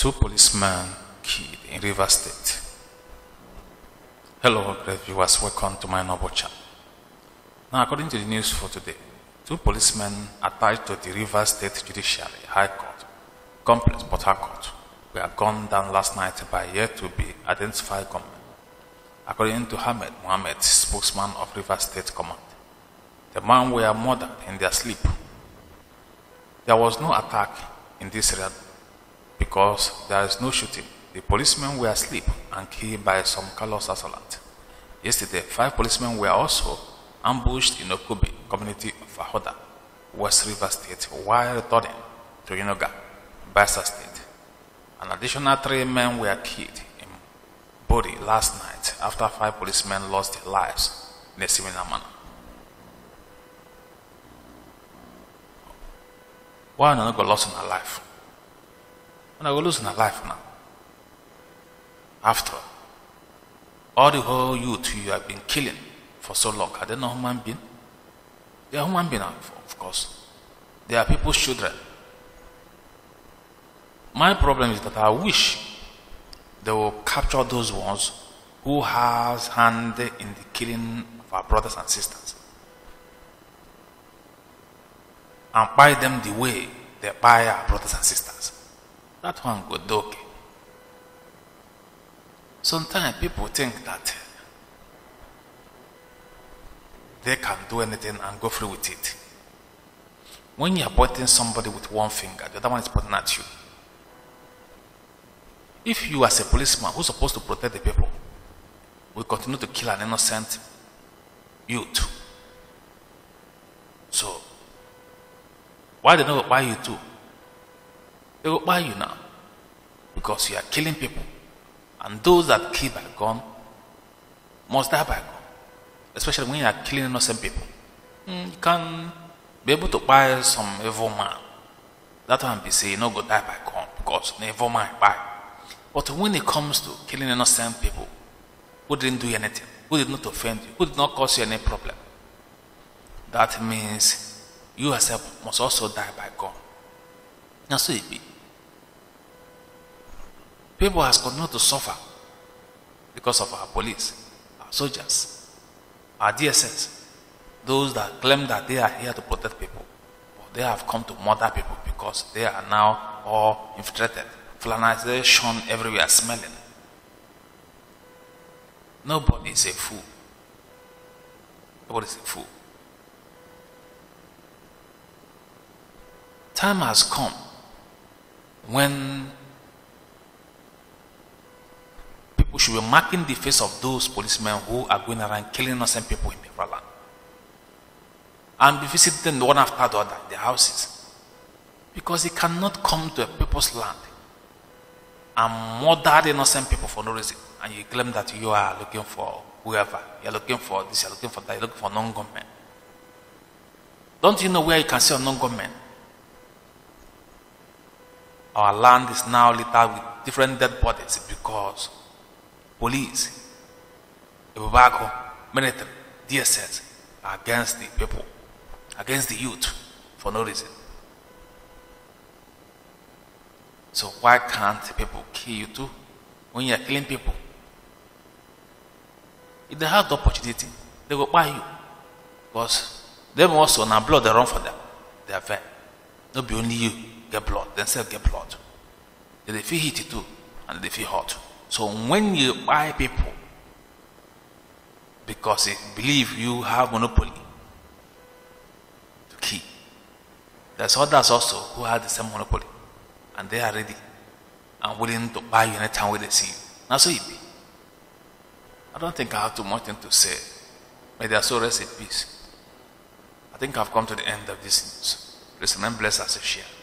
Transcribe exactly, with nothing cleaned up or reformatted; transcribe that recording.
two policemen killed in Rivers State. Hello, great viewers. Welcome to my noble channel. Now, according to the news for today, two policemen attached to the Rivers State Judiciary High Court complex, Port Harcourt, were gunned down last night by yet to be identified gunmen. According to Hamid Mohammed, spokesman of Rivers State Command, the men were murdered in their sleep. There was no attack in this area because there is no shooting. The policemen were asleep and killed by some callous assailant. Yesterday, five policemen were also ambushed in Okubi, community of Ahoda, West Rivers State, while returning to Yenoga, Bassa State. An additional three men were killed in Bodi last night after five policemen lost their lives in a similar manner. Why not go lost in our life? We're not going to lose in our life now. After all, all the whole youth you have been killing for so long, are they not human beings? They are human beings, of course. They are people's children. My problem is that I wish they will capture those ones who has hand in the killing of our brothers and sisters, and buy them the way they buy our brothers and sisters. That one would do okay. Sometimes people think that they can do anything and go free with it. When you are pointing somebody with one finger, the other one is pointing at you. If you, as a policeman who's supposed to protect the people, will continue to kill an innocent youth, so why they don't buy you too? They will buy you now because you are killing people. And those that kill by gun must die by gun. Especially when you are killing innocent people. You can be able to buy some evil man. That one be saying, no, go die by gun because an evil man buy. But when it comes to killing innocent people who didn't do anything, who did not offend you, who did not cause you any problem, that means you yourself must also die by gun. And so it be. People has continued to suffer because of our police, our soldiers, our D S S, those that claim that they are here to protect people, but they have come to murder people because they are now all infiltrated. Flanagellation everywhere, smelling. Nobody is a fool. Nobody is a fool. Time has come when we should be marking the face of those policemen who are going around killing innocent people in the land, and be visiting them one after the other, their houses, because they cannot come to a people's land and murder innocent people for no reason. And you claim that you are looking for whoever, you are looking for this, you are looking for that, you are looking for non-government. Don't you know where you can see a non-government? Our land is now littered with different dead bodies because police, Ibubago, military, D S S are against the people, against the youth, for no reason. So why can't people kill you too when you are killing people? If they have the opportunity, they will buy you. Because them also, now blood, they run for them. They are fair. Not be only you get blood, themselves get blood. They feel heated too, and they feel hot. So when you buy people because they believe you have monopoly to kill, there's others also who have the same monopoly and they are ready and willing to buy you anytime when they see you. Now so it be. I don't think I have too much to say. May their soul rest in peace. I think I've come to the end of this news. Please remember, bless us and share.